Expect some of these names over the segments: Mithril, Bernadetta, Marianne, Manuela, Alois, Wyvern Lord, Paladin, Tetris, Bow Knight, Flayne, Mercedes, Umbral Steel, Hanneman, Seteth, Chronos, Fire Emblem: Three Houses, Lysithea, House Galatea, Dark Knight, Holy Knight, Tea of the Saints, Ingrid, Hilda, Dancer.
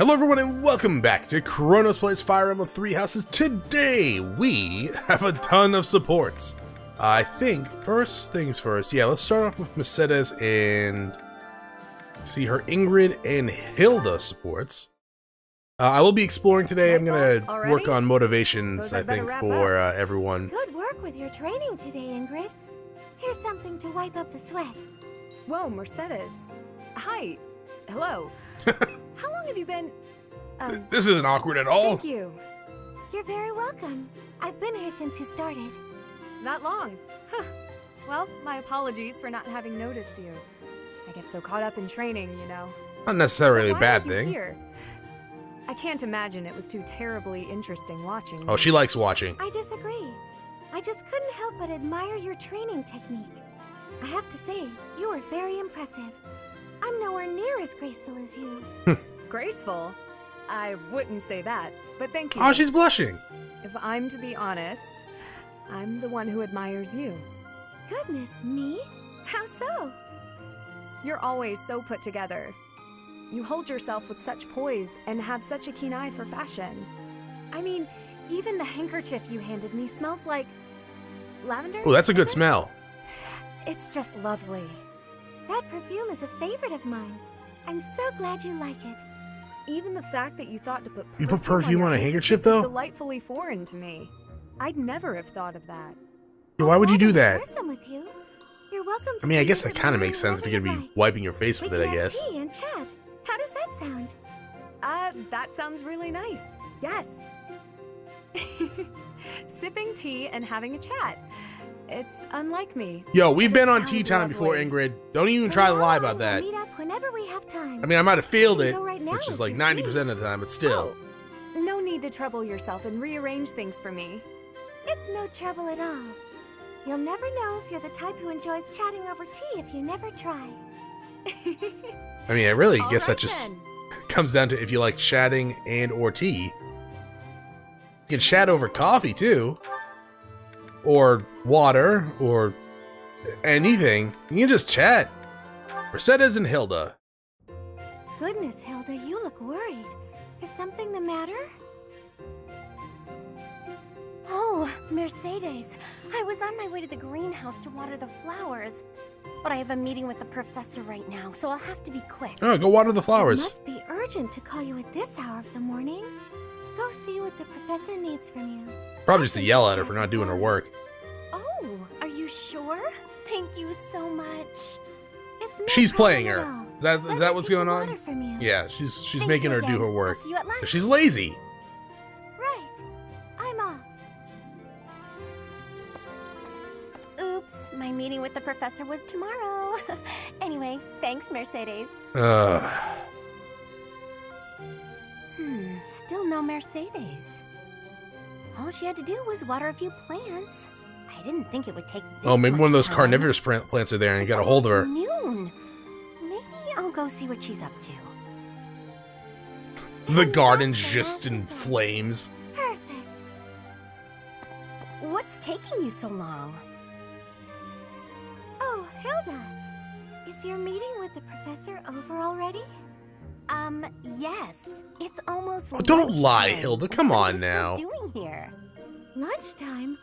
Hello everyone and welcome back to Chronos Plays Fire Emblem 3 Houses. Today we have a ton of supports. I think first things first, yeah, let's start off with Mercedes and see her Ingrid and Hilda supports. I will be exploring today. I'm going to work on motivations, I think, for everyone. Good work with your training today, Ingrid. Here's something to wipe up the sweat. Whoa, Mercedes. Hi. Hello. How long have you been... This isn't awkward at all. Thank you. You're very welcome. I've been here since you started. That long? Huh. Well, my apologies for not having noticed you. I get so caught up in training, you know. Not necessarily a bad thing. Here? I can't imagine it was too terribly interesting watching. Oh, she likes watching. I disagree. I just couldn't help but admire your training technique. I have to say, you were very impressive. I'm nowhere near as graceful as you. Graceful? I wouldn't say that, but thank you. Oh, she's blushing. If I'm to be honest, I'm the one who admires you. Goodness me? How so? You're always so put together. You hold yourself with such poise and have such a keen eye for fashion. I mean, even the handkerchief you handed me smells like lavender. Oh, that's a good smell. It's just lovely. That perfume is a favorite of mine. I'm so glad you like it. Even the fact that you thought to put perfume, on a handkerchief, though? Delightfully foreign to me. I'd never have thought of that. Why would you do that? You're welcome to I guess that kind of makes sense if you're going to be wiping your face with it, I guess. Tea and chat. How does that sound? That sounds really nice. Yes. Sipping tea and having a chat. It's unlike me. Yo, we've been on tea time before, Ingrid. Don't even try to lie about that. Meet up whenever we have time. I mean, I might have failed it, which is like 90% of the time, but still. Oh, no need to trouble yourself and rearrange things for me. It's no trouble at all. You'll never know if you're the type who enjoys chatting over tea if you never try. I mean, I really guess that just comes down to if you like chatting and or tea. You can chat over coffee, too. Or water, or anything. You can just chat. Mercedes and Hilda. Goodness, Hilda, you look worried. Is something the matter? Oh, Mercedes. I was on my way to the greenhouse to water the flowers. But I have a meeting with the professor right now, so I'll have to be quick. Oh, go water the flowers. It must be urgent to call you at this hour of the morning. Go see what the professor needs from you. Probably just to yell at her for not doing her work. Oh, are you sure? Thank you so much. She's playing her. Is that what's going on? Yeah, she's making her do her work. She's lazy. Right. I'm off. Oops, my meeting with the professor was tomorrow. Anyway, thanks, Mercedes. Still no Mercedes. All she had to do was water a few plants. I didn't think it would take. Oh, maybe one of those carnivorous plants are there, and you got a hold of her. Noon. Maybe I'll go see what she's up to. The garden's just in flames. Perfect. What's taking you so long? Oh, Hilda, is your meeting with the professor over already? Yes. It's almost lunchtime. Don't lie, Hilda. Come on now. What are you still doing here? Lunchtime?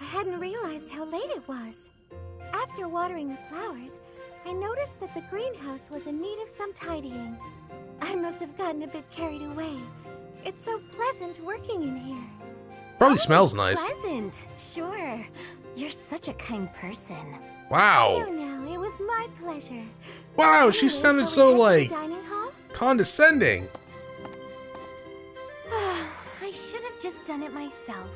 I hadn't realized how late it was. After watering the flowers, I noticed that the greenhouse was in need of some tidying. I must have gotten a bit carried away. It's so pleasant working in here. Probably smells nice. Pleasant, sure. You're such a kind person. Wow. No, it was my pleasure. Wow, she sounded so like... condescending. I should have just done it myself.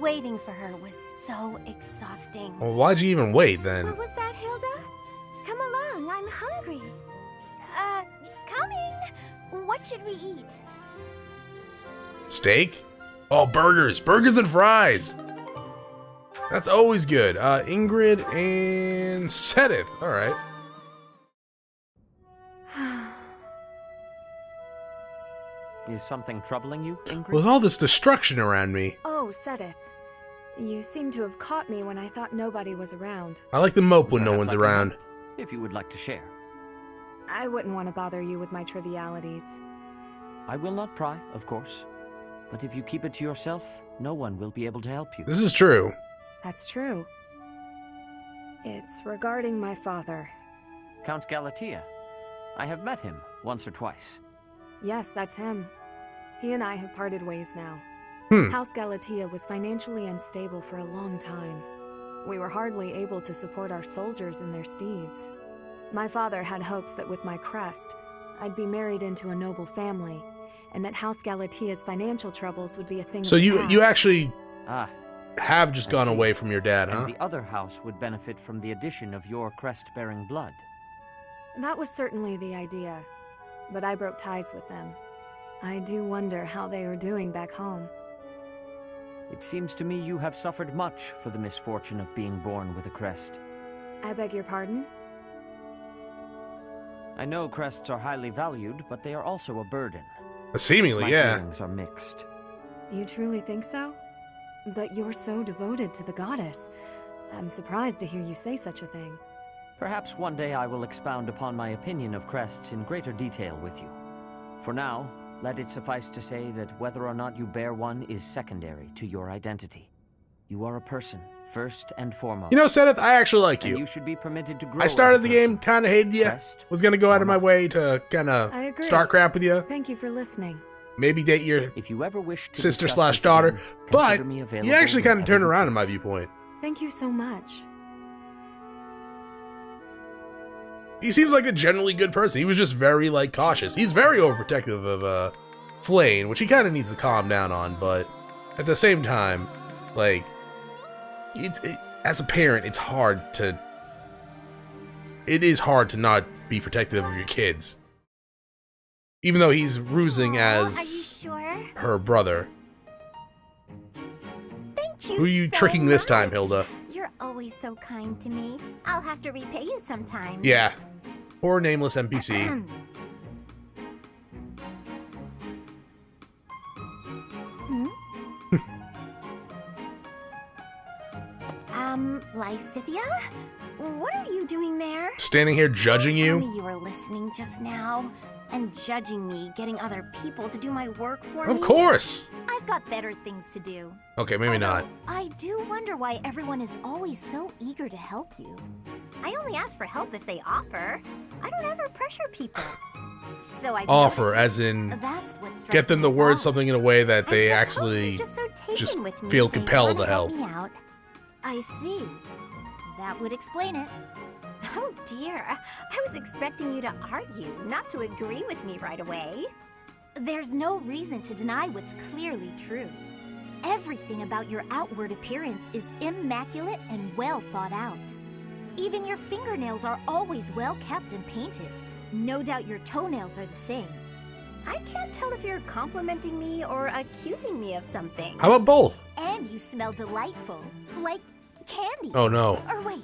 Waiting for her was so exhausting. Well, why'd you even wait then? What was that, Hilda? Come along, I'm hungry. Coming. What should we eat? Steak? Oh, burgers. Burgers and fries. That's always good. Ingrid and Seteth. All right. Is something troubling you, Ingrid? With all this destruction around me. Oh, Seteth. You seem to have caught me when I thought nobody was around. I like to mope when no one's around. If you would like to share. I wouldn't want to bother you with my trivialities. I will not pry, of course. But if you keep it to yourself, no one will be able to help you. This is true. That's true. It's regarding my father. Count Galatea. I have met him once or twice. Yes, that's him. He and I have parted ways now. House Galatea was financially unstable for a long time. We were hardly able to support our soldiers in their steeds. My father had hopes that with my crest, I'd be married into a noble family, and that House Galatea's financial troubles would be a thing. So you actually have just gone away from your dad, huh? And the other house would benefit from the addition of your crest-bearing blood. That was certainly the idea, but I broke ties with them. I do wonder how they are doing back home. It seems to me you have suffered much for the misfortune of being born with a crest. I beg your pardon? I know crests are highly valued, but they are also a burden. Seemingly, yeah. My feelings are mixed. You truly think so? But you're so devoted to the goddess. I'm surprised to hear you say such a thing. Perhaps one day I will expound upon my opinion of crests in greater detail with you. For now, let it suffice to say that whether or not you bear one is secondary to your identity. You are a person, first and foremost. You know, Seteth, I actually like you. And you should be permitted to grow. I started the game, kind of hated you. Crest, was going to go out of my way to kind of start crap with you. Thank you for listening. Maybe date your if you ever wish to sister/daughter, but you actually kind of turned around in my viewpoint. Thank you so much. He seems like a generally good person. He was just very, like, cautious. He's very overprotective of Flayne, which he kind of needs to calm down on, but at the same time, like, as a parent, it's hard to... It is hard to not be protective of your kids. Even though he's rusing as her brother. Thank you. Who are you tricking this time, Hilda? You're always so kind to me. I'll have to repay you sometime. Yeah. Poor nameless NPC. Lysithea, what are you doing there? Standing here judging you? You were listening just now and judging me, getting other people to do my work for me. Of course. I've got better things to do. Okay, maybe not. I do wonder why everyone is always so eager to help you. I only ask for help if they offer. I don't ever pressure people. So I offer as in get them to word something in a way that they actually just feel compelled to help. I see. That would explain it. Oh dear, I was expecting you to argue, not to agree with me right away. There's no reason to deny what's clearly true. Everything about your outward appearance is immaculate and well thought out. Even your fingernails are always well kept and painted. No doubt your toenails are the same. I can't tell if you're complimenting me or accusing me of something. How about both? And you smell delightful, like candy. Oh no. Or wait,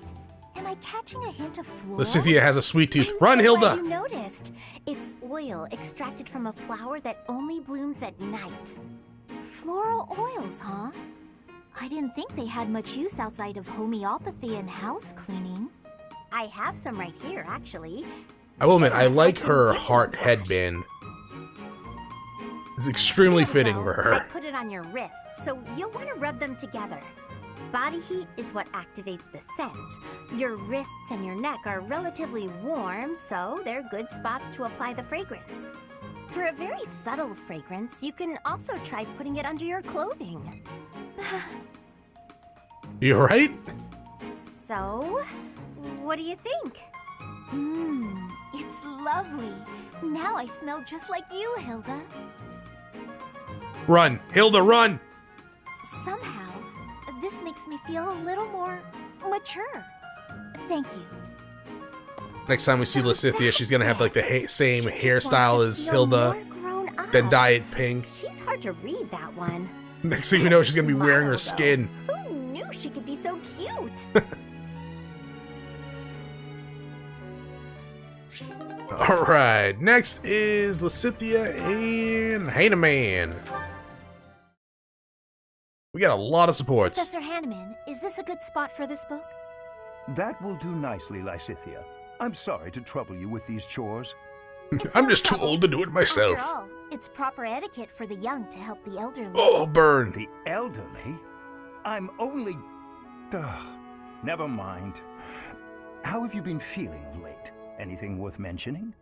am I catching a hint of flour? Lysithea has a sweet tooth. Run, Hilda! You noticed. It's oil extracted from a flower that only blooms at night. Floral oils, huh? I didn't think they had much use outside of homeopathy and house cleaning. I have some right here, actually. I will admit, I like her heart headband. It's extremely fitting for her. I put it on your wrist, so you'll want to rub them together. Body heat is what activates the scent. Your wrists and your neck are relatively warm, so they're good spots to apply the fragrance. For a very subtle fragrance, you can also try putting it under your clothing. You right? So, what do you think? Mmm, it's lovely. Now I smell just like you, Hilda. Run, Hilda, run! Somehow, this makes me feel a little more mature. Thank you. Next time we see Lysithea, she's gonna have like the same hairstyle as Hilda, then dye it pink. She's hard to read, that one. Next thing we know, she's gonna be wearing her skin. Who knew she could be so cute? All right, next is Lysithea and Hanneman. We got a lot of supports. Professor Hanneman, is this a good spot for this book? That will do nicely, Lysithea. I'm sorry to trouble you with these chores. I'm just too old to do it myself. After all, It's proper etiquette for the young to help the elderly. Oh, burn! The elderly? I'm only... Ugh. Never mind. How have you been feeling of late? Anything worth mentioning?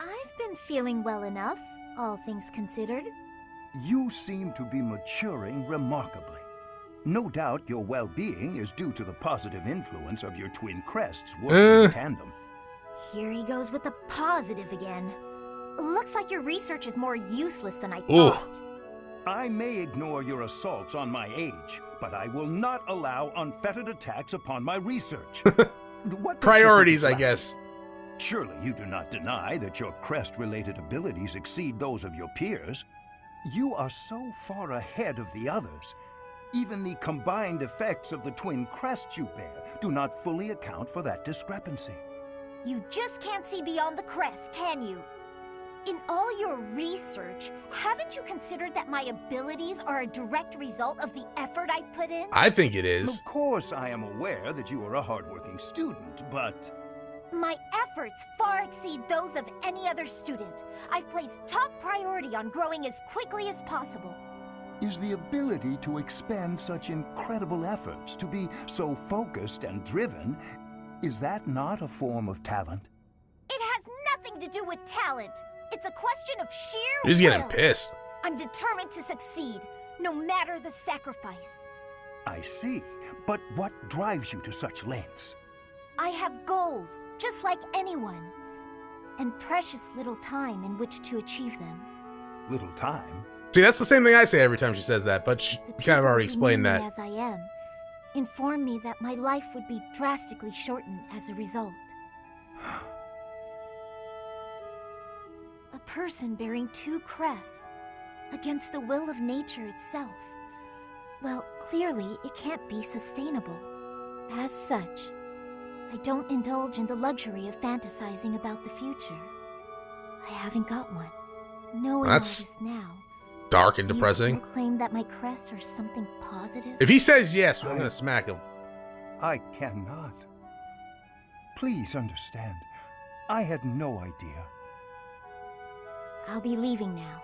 I've been feeling well enough, all things considered. You seem to be maturing remarkably. No doubt your well-being is due to the positive influence of your twin crests working in tandem. Here he goes with the positive again. Looks like your research is more useless than I thought. I may ignore your assaults on my age, but I will not allow unfettered attacks upon my research. What priorities, I guess. Surely you do not deny that your crest-related abilities exceed those of your peers. You are so far ahead of the others. Even the combined effects of the twin crests you bear do not fully account for that discrepancy. You just can't see beyond the crest, can you? In all your research, haven't you considered that my abilities are a direct result of the effort I put in? I think it is. Of course, I am aware that you are a hardworking student, but... My efforts far exceed those of any other student. I've placed top priority on growing as quickly as possible. Is the ability to expend such incredible efforts, to be so focused and driven, is that not a form of talent? It has nothing to do with talent. It's a question of sheer will. He's getting pissed. I'm determined to succeed, no matter the sacrifice. I see, but what drives you to such lengths? I have goals, just like anyone, and precious little time in which to achieve them. Little time? See, that's the same thing I say every time she says that, but she kind of already explained that. As I am, informed me that my life would be drastically shortened as a result. A person bearing two crests, against the will of nature itself. Well, clearly it can't be sustainable. As such, I don't indulge in the luxury of fantasizing about the future. I haven't got one. Knowing all this now, dark and depressing. You still claim that my crests are something positive? If he says yes, I'm gonna smack him. I cannot. Please understand. I had no idea. I'll be leaving now.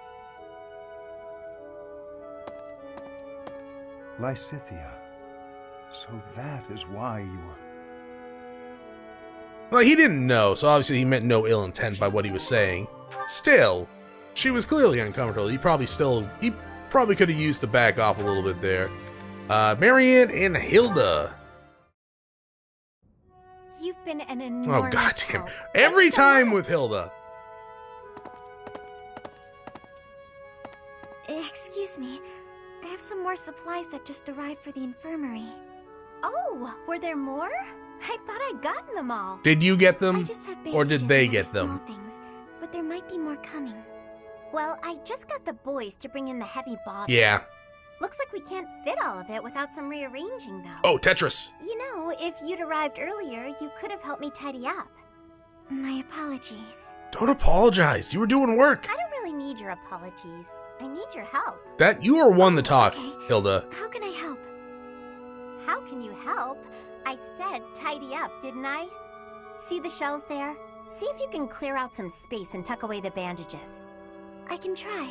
Lysithea. So that is why you were... Well, he didn't know, so obviously he meant no ill intent by what he was saying. Still, she was clearly uncomfortable. He probably could have used to back off a little bit there. Marianne and Hilda. You've been an enormous help. Every time with Hilda. Excuse me. I have some more supplies that just arrived for the infirmary. Oh, were there more? I thought I'd gotten them all. Did you get them, or did they get them? Things, but there might be more coming. Well, I just got the boys to bring in the heavy bottle. Yeah. Looks like we can't fit all of it without some rearranging, though. Oh, Tetris. You know, if you'd arrived earlier, you could have helped me tidy up. My apologies. Don't apologize. You were doing work. I don't really need your apologies. I need your help. That you are one to talk, Hilda. How can I help? How can you help? I said tidy up, didn't I? See the shelves there? See if you can clear out some space and tuck away the bandages. I can try.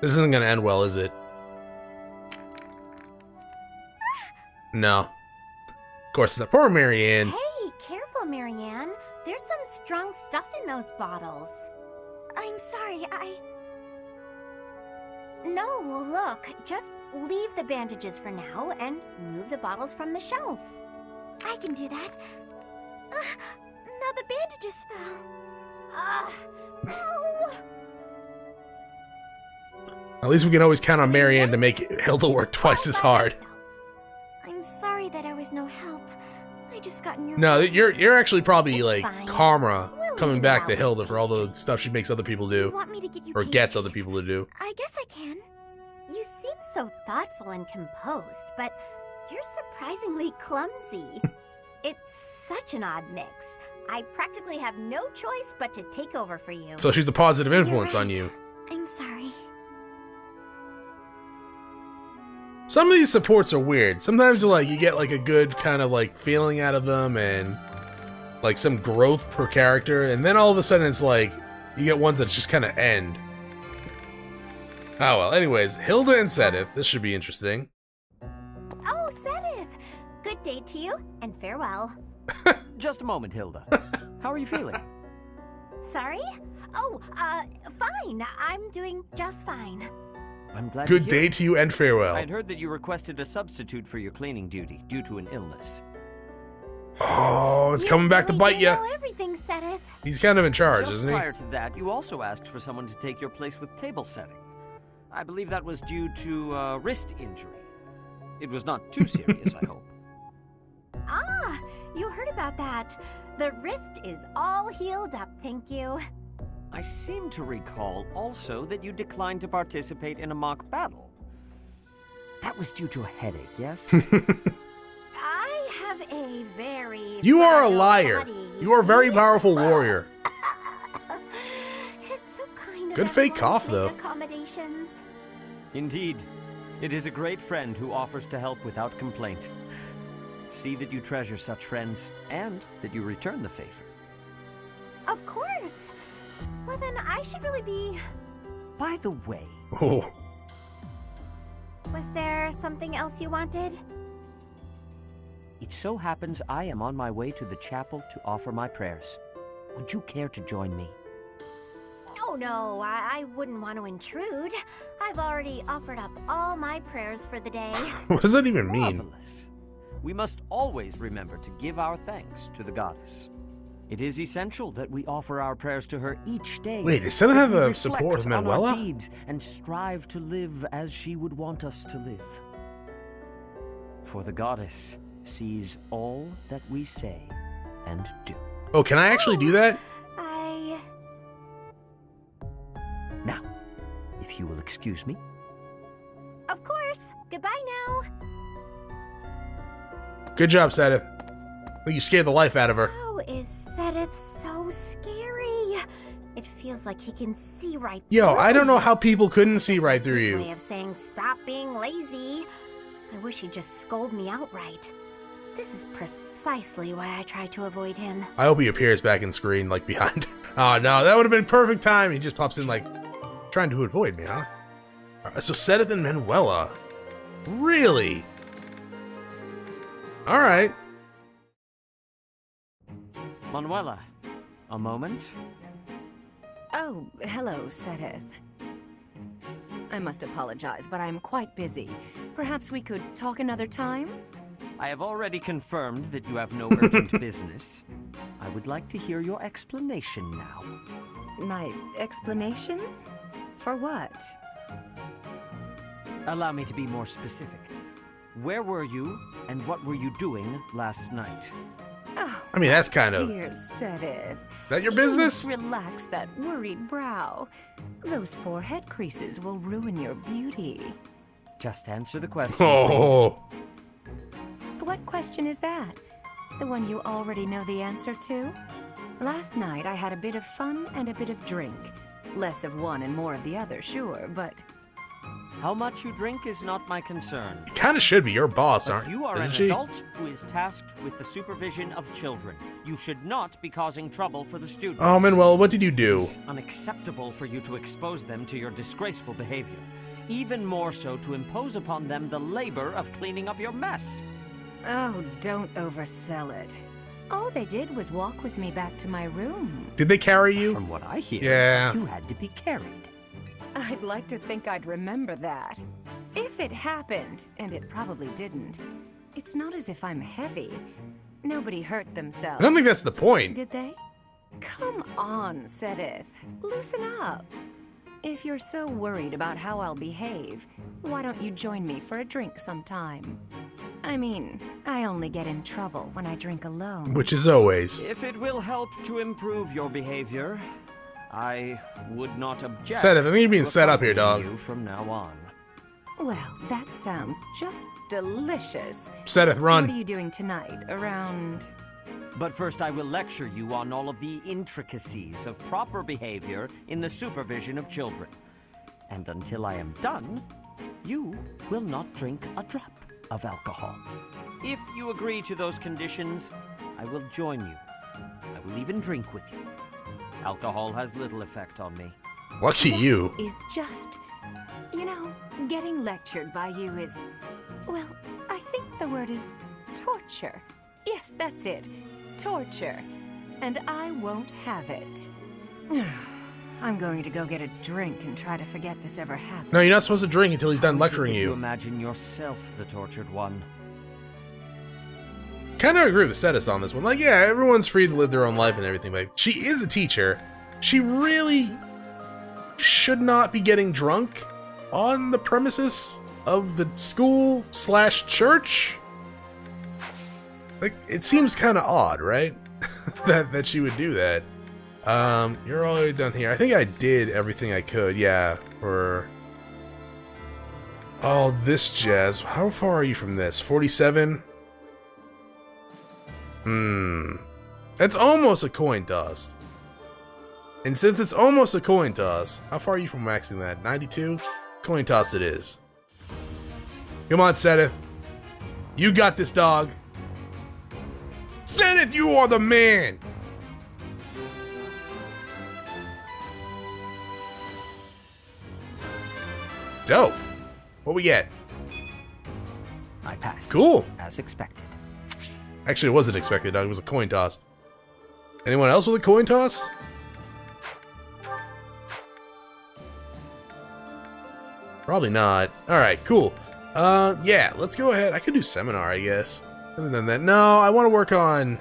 This isn't going to end well, is it? No. Of course not. Poor Marianne. Hey, careful, Marianne. There's some strong stuff in those bottles. I'm sorry, No, look, just leave the bandages for now and move the bottles from the shelf. I can do that. Now the bandages fell. No. At least we can always count on Marianne to make Hilda work twice as hard. I'm sorry that I was no help. I just got in your way. You're actually probably like karma coming back to Hilda for all the stuff she makes other people do, or gets other people to do. I guess I can. You seem so thoughtful and composed, but you're surprisingly clumsy. It's such an odd mix. I practically have no choice but to take over for you. So she's the positive influence on you. I'm sorry. Some of these supports are weird. Sometimes like you get like a good kind of like feeling out of them and like some growth per character, and then all of a sudden it's like You get ones that just kind of end. Oh well, anyways, Hilda and Seteth. This should be interesting. Oh, Seteth! Good day to you, and farewell. Just a moment, Hilda. How are you feeling? Sorry? Oh, fine. I'm doing just fine. I'm glad to hear. Good day to you and farewell. I'd heard that you requested a substitute for your cleaning duty due to an illness. Oh, it's coming back to bite you. Everything, Seteth. He's kind of in charge, isn't he? Just prior to that, you also asked for someone to take your place with table setting. I believe that was due to wrist injury. It was not too serious, I hope. Ah, you heard about that. The wrist is all healed up, thank you. I seem to recall also that you declined to participate in a mock battle. That was due to a headache, yes? I have a very... You are a liar. You are a very powerful warrior. It's so kind of... Good fake cough, though. Accommodations. Indeed. It is a great friend who offers to help without complaint. See that you treasure such friends, and that you return the favor. Of course. Well, then I should really be... By the way... Oh. Was there something else you wanted? It so happens I am on my way to the chapel to offer my prayers. Would you care to join me? Oh, no, I wouldn't want to intrude. I've already offered up all my prayers for the day. What does that even mean? Marvelous. We must always remember to give our thanks to the goddess. It is essential that we offer our prayers to her each day. Wait, does Seteth have a support of Manuela? Deeds and strive to live as she would want us to live. For the goddess sees all that we say and do. Oh, can I actually do that? Now, if you will excuse me. Of course. Goodbye now. Good job, Seteth. Well, you scared the life out of her. How is Seteth so scary? It feels like he can see right through. Yo, I don't know how people couldn't see right through you. His way of saying stop being lazy. I wish he'd just scold me outright. This is precisely why I try to avoid him. I hope he appears back in screen, like behind. Oh no, that would have been perfect time. He just pops in like, trying to avoid me, huh? So Seteth and Manuela. Really? All right. Manuela, a moment. Oh, hello, Seteth. I must apologize, but I'm quite busy. Perhaps we could talk another time? I have already confirmed that you have no urgent business. I would like to hear your explanation now. My explanation? For what? Allow me to be more specific. Where were you, and what were you doing last night? Oh, I mean, that's kind of... Dear Seteth. Is that your business? Relax that worried brow. Those forehead creases will ruin your beauty. Just answer the question, oh. Please. What question is that? The one you already know the answer to? Last night, I had a bit of fun and a bit of drink. Less of one and more of the other, sure, but... How much you drink is not my concern. It kind of should be. Your boss, aren't you? You are an adult who is tasked with the supervision of children. You should not be causing trouble for the students. Oh, Manuela, what did you do? It's unacceptable for you to expose them to your disgraceful behavior. Even more so to impose upon them the labor of cleaning up your mess. Oh, don't oversell it. All they did was walk with me back to my room. Did they carry you? From what I hear, yeah. You had to be carried. I'd like to think I'd remember that. If it happened, and it probably didn't, it's not as if I'm heavy. Nobody hurt themselves. I don't think that's the point. Did they? Come on, Seteth. Loosen up. If you're so worried about how I'll behave, why don't you join me for a drink sometime? I mean, I only get in trouble when I drink alone. Which is always. If it will help to improve your behavior... I would not object. Seteth, I think you're being set up here, dog. You from now on. Well, that sounds just delicious. Seteth, run. What are you doing tonight? Around... But first, I will lecture you on all of the intricacies of proper behavior in the supervision of children. And until I am done, you will not drink a drop of alcohol. If you agree to those conditions, I will join you. I will even drink with you. Alcohol has little effect on me. Lucky you. Is just, you know, getting lectured by you is, well, I think the word is torture. Yes, that's it. Torture. And I won't have it. I'm going to go get a drink and try to forget this ever happened. No, you're not supposed to drink until he's done lecturing you. Imagine yourself the tortured one. Kind of agree with Seteth on this one. Like, yeah, everyone's free to live their own life and everything, but she is a teacher. She really should not be getting drunk on the premises of the school slash church. Like, it seems kind of odd, right? that she would do that. You're already done here. I think I did everything I could, yeah, for all this jazz. How far are you from this? 47? That's almost a coin toss. And since it's almost a coin toss, how far are you from maxing that? 92? Coin toss it is. Come on, Seteth. You got this, dog. Seteth, you are the man! Dope. What we get? I passed. Cool. As expected. Actually, it wasn't expected, dog. It was a coin toss. Anyone else with a coin toss? Probably not. Alright, cool. Yeah, let's go ahead. I could do seminar, I guess. Other than that, no, I want to work on...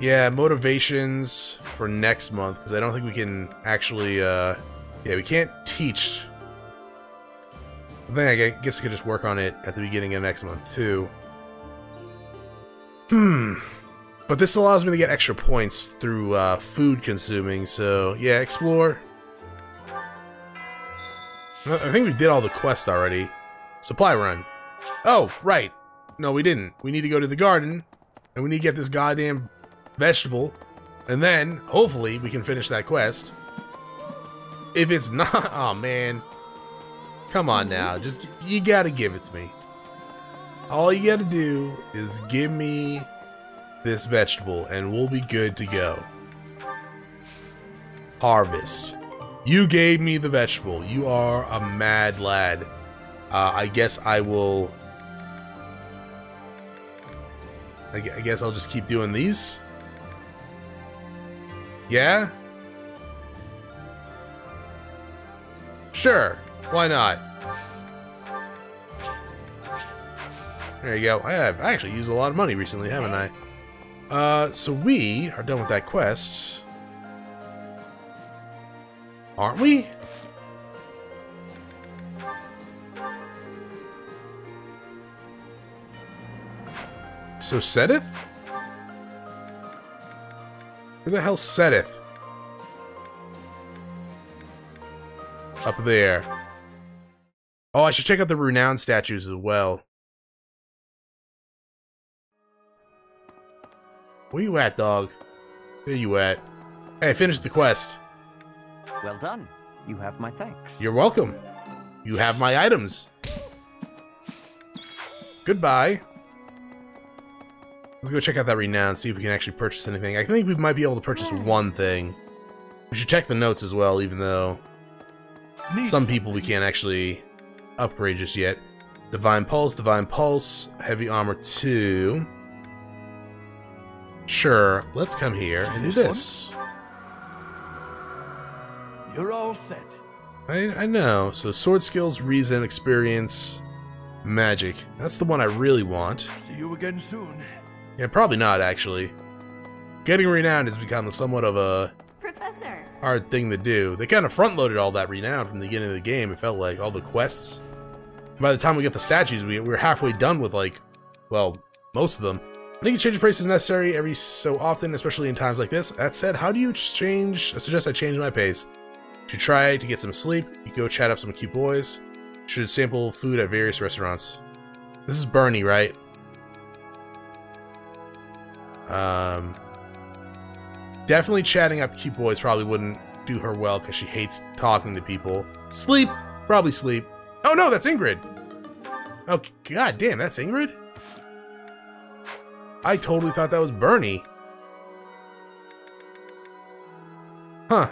yeah, motivations for next month, because I don't think we can actually, yeah, we can't teach. Then I guess I could just work on it at the beginning of next month, too. But this allows me to get extra points through food consuming, so yeah, explore. I think we did all the quests already. Supply run. Oh, right. No, we didn't. We need to go to the garden, and we need to get this goddamn vegetable, and then, hopefully, we can finish that quest. If it's not... oh, man. Come on now. Just, you gotta give it to me. All you gotta do is give me this vegetable and we'll be good to go. Harvest. You gave me the vegetable. You are a mad lad. I guess I will... I guess I'll just keep doing these. Yeah? Sure. Why not? There you go. I have actually used a lot of money recently, haven't I? So we are done with that quest. Aren't we? So Seteth? Where the hell's Seteth? Up there. Oh, I should check out the renowned statues as well. Where you at, dog? There you at. Hey, finish the quest. Well done. You have my thanks. You're welcome. You have my items. Goodbye. Let's go check out that renown, see if we can actually purchase anything. I think we might be able to purchase one thing. We should check the notes as well, even though some people we can't actually upgrade just yet. Divine Pulse, Heavy Armor 2. Sure, let's come here and do this. You're all set. I know. So sword skills, reason, experience, magic. That's the one I really want. See you again soon. Yeah, probably not actually. Getting renown has become somewhat of a hard thing to do. They kind of front-loaded all that renown from the beginning of the game. It felt like all the quests. By the time we get the statues, we're halfway done with like, well, most of them. I think a change of price is necessary every so often, especially in times like this. That said, how do you change? I suggest I change my pace. Should try to get some sleep. You go chat up some cute boys. Should sample food at various restaurants. This is Bernie, right? Definitely chatting up cute boys probably wouldn't do her well because she hates talking to people. Sleep. Probably sleep. Oh no, that's Ingrid. Oh god damn, that's Ingrid? I totally thought that was Bernie. Huh.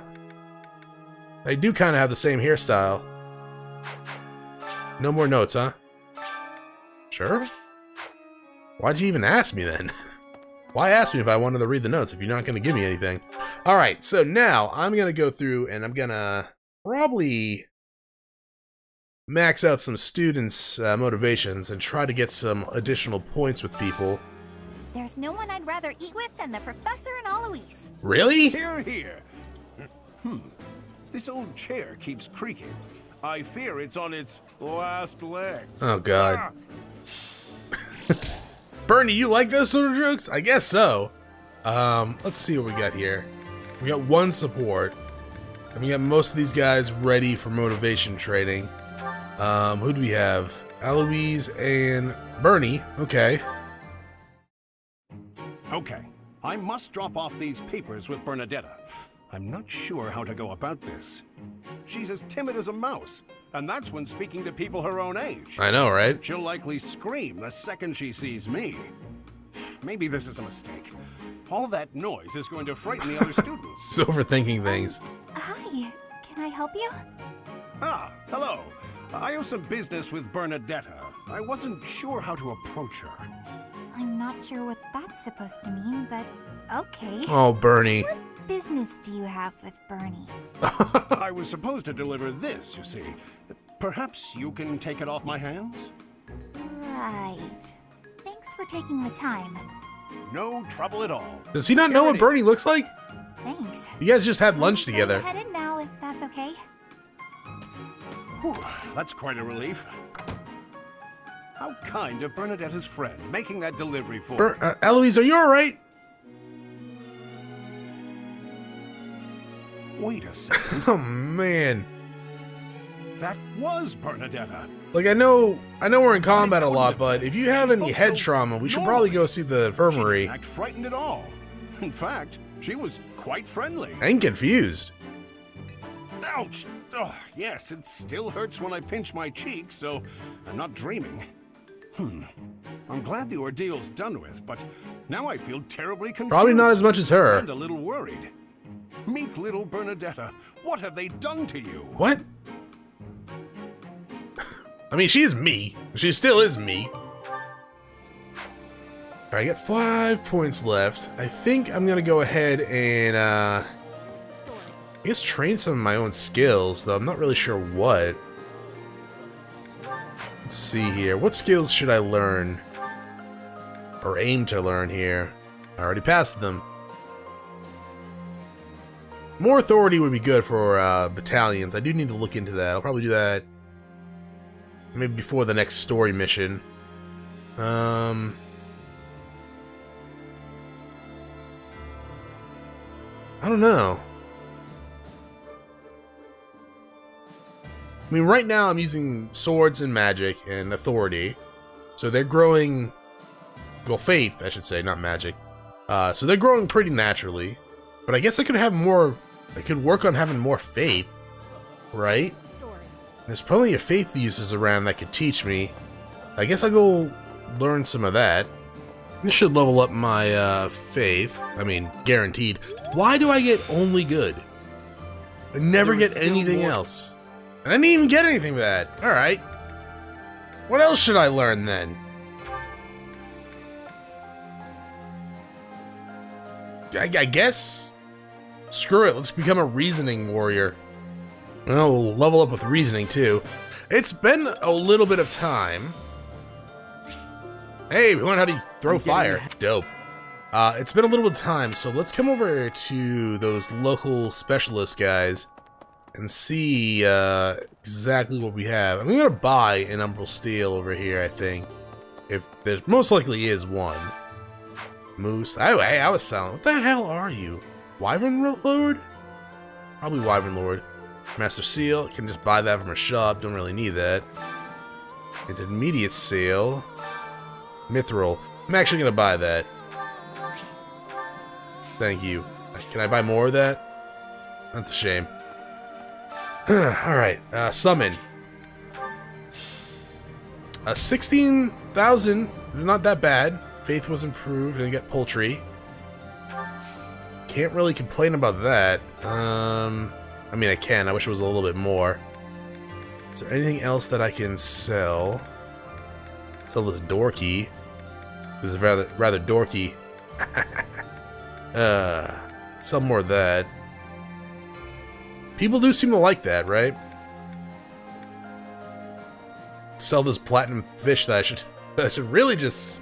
They do kind of have the same hairstyle. No more notes, huh? Sure? Why'd you even ask me then? Why ask me if I wanted to read the notes if you're not going to give me anything? Alright, so now I'm going to go through and I'm going to probably max out some students' motivations and try to get some additional points with people. There's no one I'd rather eat with than the professor and Alois. Really? Here, here. This old chair keeps creaking. I fear it's on its last legs. Oh, God. Bernie, you like those sort of jokes? I guess so. Let's see what we got here. We got one support. And we got most of these guys ready for motivation training. Who do we have? Alois and Bernie. Okay. Okay. I must drop off these papers with Bernadetta. I'm not sure how to go about this. She's as timid as a mouse, and that's when speaking to people her own age. I know, right? She'll likely scream the second she sees me. Maybe this is a mistake. All that noise is going to frighten the other students. She's overthinking things. Hi, can I help you? Ah, hello. I owe some business with Bernadetta. I wasn't sure how to approach her. I'm not sure what that's supposed to mean, but okay. Oh, Bernie. What business do you have with Bernie? I was supposed to deliver this, you see. Perhaps you can take it off my hands? Right. Thanks for taking the time. No trouble at all. Does he not know what Bernie looks like? Thanks. You guys just had lunch together. I'm headed now, if that's okay. Whew, that's quite a relief. How kind of Bernadetta's friend, making that delivery for her. Alois, are you all right? Wait a second. Oh man, that was Bernadetta. Like I know we're in combat a lot, but if you have any head trauma, we should probably go see the infirmary. She didn't act frightened at all. In fact, she was quite friendly and confused. Ouch! Oh, yes, it still hurts when I pinch my cheek, so I'm not dreaming. I'm glad the ordeal's done with, but now I feel terribly confused. Probably not as much as her. And a little worried. Meek little Bernadetta, what have they done to you? What? I mean, she's me. She still is me. Alright, I got 5 points left. I think I'm gonna go ahead and, I guess train some of my own skills, though I'm not really sure what. Let's see here. What skills should I learn? Or aim to learn here? I already passed them. More authority would be good for battalions. I do need to look into that. I'll probably do that maybe before the next story mission. I don't know. I mean, right now I'm using swords and magic and authority. So they're growing... Well, faith, I should say, not magic. So they're growing pretty naturally. But I guess I could have more... I could work on having more faith, right? There's plenty of faith uses around that could teach me. I guess I'll go learn some of that. This should level up my faith. I mean, guaranteed. Why do I get only good? I never get anything else. And I didn't even get anything with that. Alright. What else should I learn then? I guess? Screw it, let's become a reasoning warrior. Well, we'll level up with reasoning too. It's been a little bit of time. Hey, we learned how to throw fire. Dope. It's been a little bit of time, so let's come over to those local specialist guys and see exactly what we have. I'm gonna buy an Umbral Steel over here, I think. If there most likely is one. Moose. Hey, I was silent. What the hell are you? Wyvern Lord? Probably Wyvern Lord. Master Seal. Can just buy that from a shop. Don't really need that. Intermediate Seal. Mithril. I'm actually going to buy that. Thank you. Can I buy more of that? That's a shame. Alright. Summon. 16,000 is not that bad. Faith was improved and got poultry. Can't really complain about that. I mean, I can. I wish it was a little bit more. Is there anything else that I can sell? Sell this door key. This is rather dorky. Sell more of that. People do seem to like that, right? Sell this platinum fish that I should really just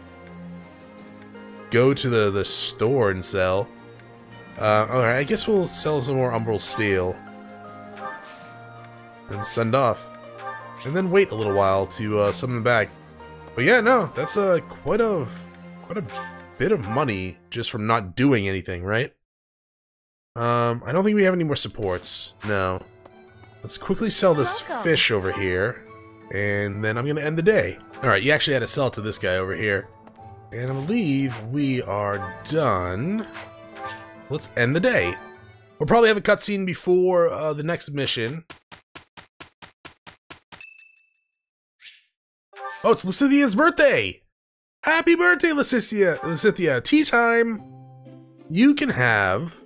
go to the store and sell. Alright, I guess we'll sell some more Umbral Steel. And send off. And then wait a little while to summon back. But yeah, no, that's quite a bit of money just from not doing anything, right? I don't think we have any more supports. No. Let's quickly sell this fish over here. And then I'm going to end the day. Alright, you actually had to sell it to this guy over here. And I believe we are done. Let's end the day. We'll probably have a cutscene before the next mission. Oh, it's Lysithea's birthday! Happy birthday, Lysithea! Lysithea, tea time! You can have...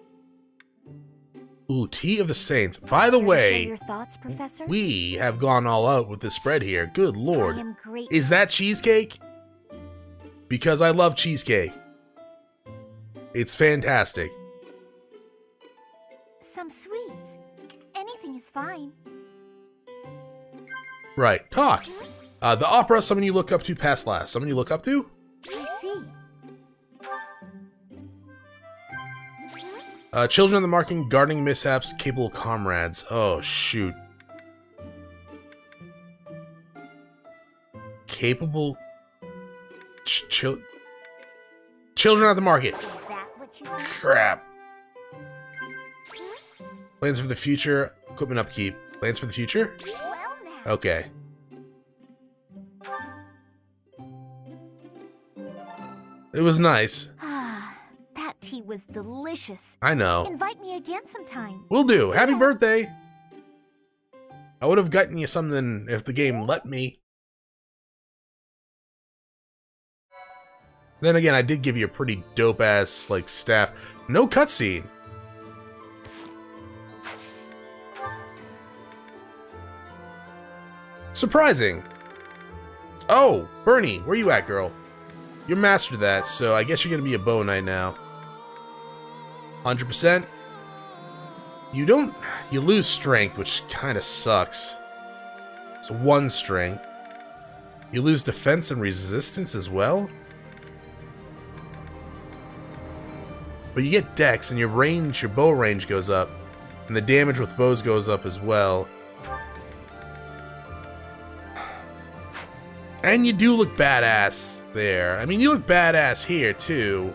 Ooh, Tea of the Saints. By the way, your thoughts, Professor? We have gone all out with this spread here. Good lord. Is that cheesecake? Because I love cheesecake. It's fantastic. Some sweets. Anything is fine. Right. Talk. The opera, someone you look up to past last. Someone you look up to? I see. Children of the marking, guarding mishaps, capable comrades. Oh, shoot. Capable... Children at the market. Crap. Plans for the future. Equipment upkeep. Plans for the future? Okay. It was nice. That tea was delicious. I know. Invite me again sometime. Will do. Happy birthday. I would have gotten you something if the game let me. Then again, I did give you a pretty dope-ass, like, staff. No cutscene! Surprising! Oh! Bernie, where you at, girl? You're master of that, so I guess you're gonna be a Bow Knight now. 100%? You don't... You lose strength, which kinda sucks. It's one strength. You lose defense and resistance as well? But you get dex, and your range, your bow range goes up, and the damage with bows goes up as well. And you do look badass there. I mean, you look badass here too,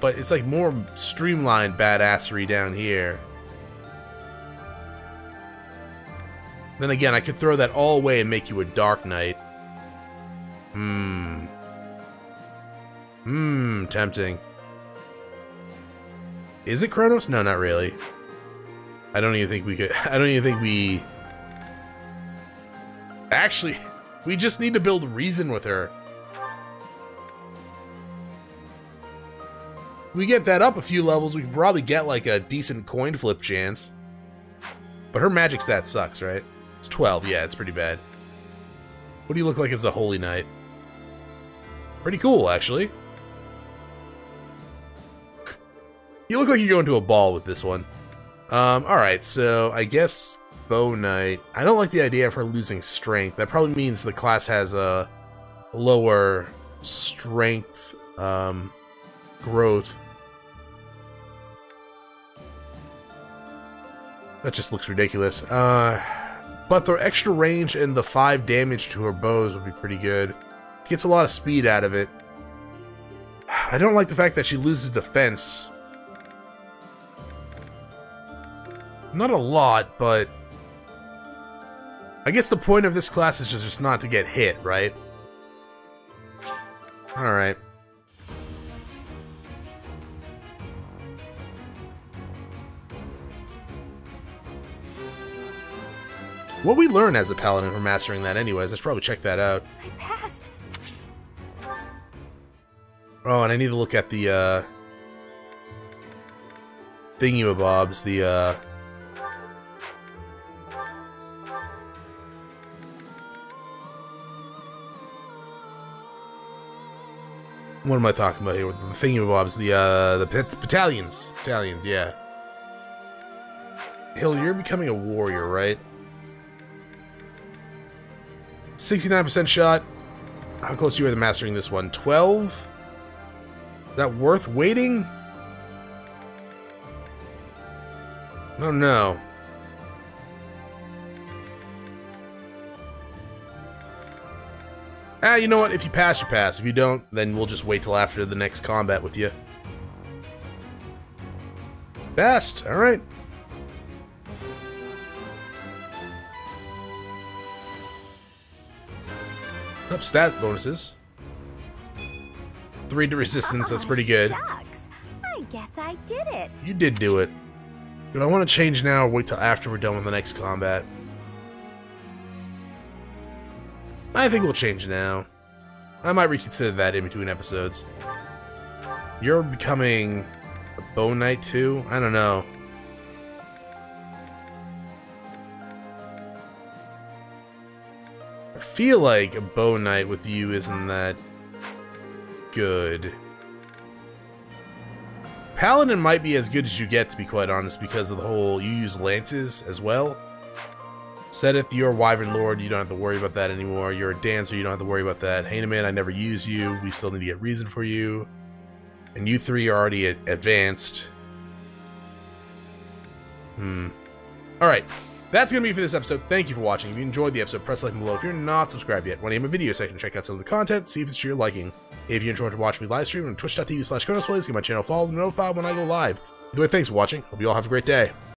but it's like more streamlined badassery down here. Then again, I could throw that all away and make you a Dark Knight. Tempting. Is it Chronos? No, not really. I don't even think we could... I don't even think we... Actually, we just need to build reason with her. We get that up a few levels, we can probably get, like, a decent coin flip chance. But her magic's that sucks, right? It's 12, yeah, it's pretty bad. What do you look like as a Holy Knight? Pretty cool, actually. You look like you're going to a ball with this one. Alright, so I guess Bow Knight... I don't like the idea of her losing strength. That probably means the class has a lower strength growth. That just looks ridiculous. But the extra range and the 5 damage to her bows would be pretty good. Gets a lot of speed out of it. I don't like the fact that she loses defense. Not a lot, but I guess the point of this class is just not to get hit, right? Alright. What we learn as a Paladin from mastering that anyways, I should probably check that out. I passed. Oh, and I need to look at the thingamabobs, the what am I talking about here? The thingamabobs, the battalions. Battalions, yeah. Hill, you're becoming a warrior, right? 69% shot. How close you are to mastering this one? 12? Is that worth waiting? Oh no. Ah, you know what? If you pass, you pass. If you don't, then we'll just wait till after the next combat with you. Best! Alright. Up stat bonuses. 3 to resistance, that's pretty good. Shucks. I guess I did it. You did do it. Do I want to change now or wait till after we're done with the next combat? I think we'll change now. I might reconsider that in between episodes. You're becoming a Bow Knight too? I don't know. I feel like a Bow Knight with you isn't that good. Paladin might be as good as you get, to be quite honest, because of the whole you use lances as well. Seteth, you're Wyvern Lord, you don't have to worry about that anymore. You're a Dancer, you don't have to worry about that. Hanneman, I never use you, we still need to get reason for you. And you three are already advanced. Alright, that's going to be it for this episode. Thank you for watching. If you enjoyed the episode, press like and below. If you're not subscribed yet, when I'm in a video section, check out some of the content, see if it's to your liking. If you enjoyed to watch me live stream on twitch.tv/chronosplays, get my channel followed and notified when I go live. Either way, thanks for watching. Hope you all have a great day.